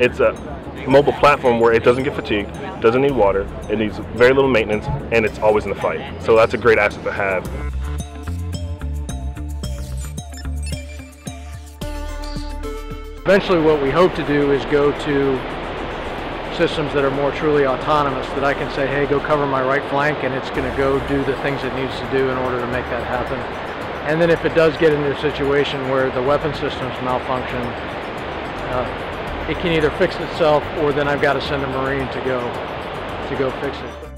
It's a mobile platform where it doesn't get fatigued, doesn't need water, it needs very little maintenance, and it's always in the fight. So that's a great asset to have. Eventually what we hope to do is go to systems that are more truly autonomous, that I can say, hey, go cover my right flank, and it's going to go do the things it needs to do in order to make that happen. And then if it does get into a situation where the weapon systems malfunction, it can either fix itself, or then I've got to send a Marine to go fix it.